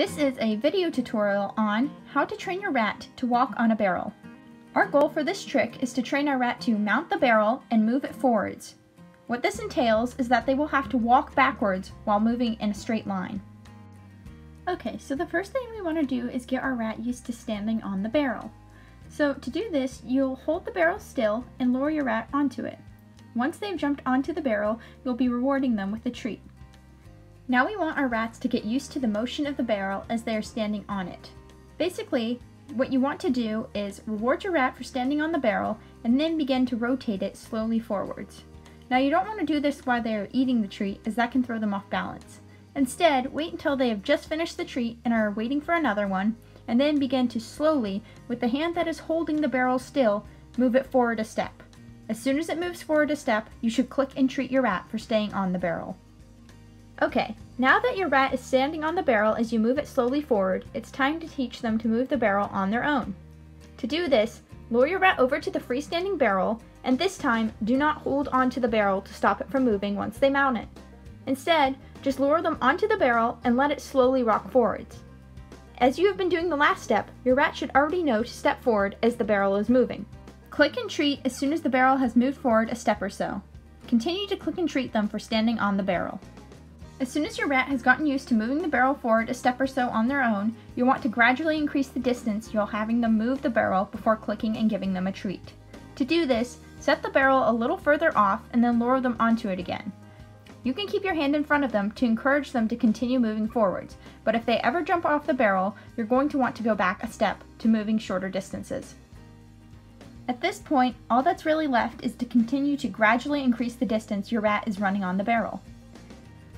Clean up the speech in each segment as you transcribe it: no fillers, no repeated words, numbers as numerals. This is a video tutorial on how to train your rat to walk on a barrel. Our goal for this trick is to train our rat to mount the barrel and move it forwards. What this entails is that they will have to walk backwards while moving in a straight line. Okay, so the first thing we want to do is get our rat used to standing on the barrel. So to do this, you'll hold the barrel still and lower your rat onto it. Once they've jumped onto the barrel, you'll be rewarding them with a treat. Now we want our rats to get used to the motion of the barrel as they are standing on it. Basically, what you want to do is reward your rat for standing on the barrel and then begin to rotate it slowly forwards. Now you don't want to do this while they are eating the treat, as that can throw them off balance. Instead, wait until they have just finished the treat and are waiting for another one, and then begin to slowly, with the hand that is holding the barrel still, move it forward a step. As soon as it moves forward a step, you should click and treat your rat for staying on the barrel. Okay, now that your rat is standing on the barrel as you move it slowly forward, it's time to teach them to move the barrel on their own. To do this, lower your rat over to the freestanding barrel, and this time, do not hold onto the barrel to stop it from moving once they mount it. Instead, just lower them onto the barrel and let it slowly rock forwards. As you have been doing the last step, your rat should already know to step forward as the barrel is moving. Click and treat as soon as the barrel has moved forward a step or so. Continue to click and treat them for standing on the barrel. As soon as your rat has gotten used to moving the barrel forward a step or so on their own, you'll want to gradually increase the distance you're having them move the barrel before clicking and giving them a treat. To do this, set the barrel a little further off and then lower them onto it again. You can keep your hand in front of them to encourage them to continue moving forwards, but if they ever jump off the barrel, you're going to want to go back a step to moving shorter distances. At this point, all that's really left is to continue to gradually increase the distance your rat is running on the barrel.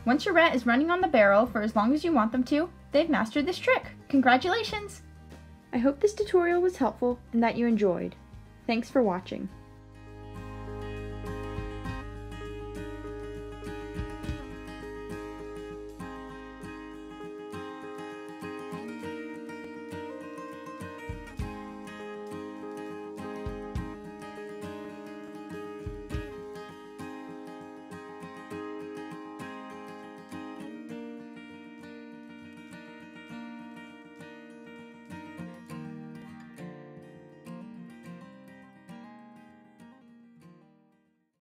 Once your rat is running on the barrel for as long as you want them to, they've mastered this trick. Congratulations! I hope this tutorial was helpful and that you enjoyed. Thanks for watching.